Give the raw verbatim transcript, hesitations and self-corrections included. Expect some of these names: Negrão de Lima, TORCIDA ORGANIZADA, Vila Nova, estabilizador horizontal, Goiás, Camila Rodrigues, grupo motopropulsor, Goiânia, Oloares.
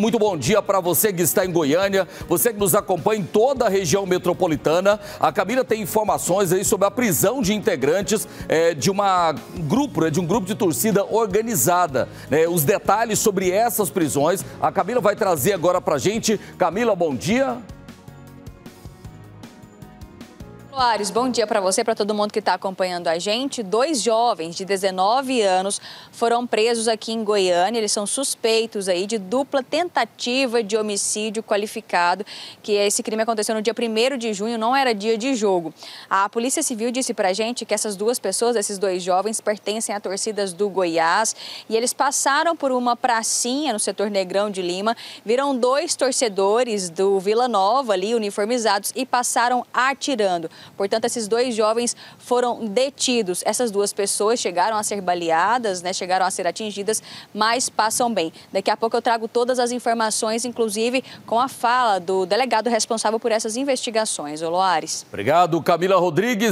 Muito bom dia para você que está em Goiânia, você que nos acompanha em toda a região metropolitana. A Camila tem informações aí sobre a prisão de integrantes é, de, uma grupo, de um grupo de torcida organizada. Né? Os detalhes sobre essas prisões, a Camila vai trazer agora para a gente. Camila, bom dia. Oloares, bom dia para você, para todo mundo que está acompanhando a gente. Dois jovens de dezenove anos foram presos aqui em Goiânia. Eles são suspeitos aí de dupla tentativa de homicídio qualificado, que esse crime aconteceu no dia primeiro de junho, não era dia de jogo. A Polícia Civil disse para a gente que essas duas pessoas, esses dois jovens, pertencem a torcidas do Goiás e eles passaram por uma pracinha no setor Negrão de Lima, viram dois torcedores do Vila Nova ali uniformizados e passaram atirando. Portanto, esses dois jovens foram detidos. Essas duas pessoas chegaram a ser baleadas, né? Chegaram a ser atingidas, mas passam bem. Daqui a pouco eu trago todas as informações, inclusive com a fala do delegado responsável por essas investigações, Oloares. Obrigado, Camila Rodrigues.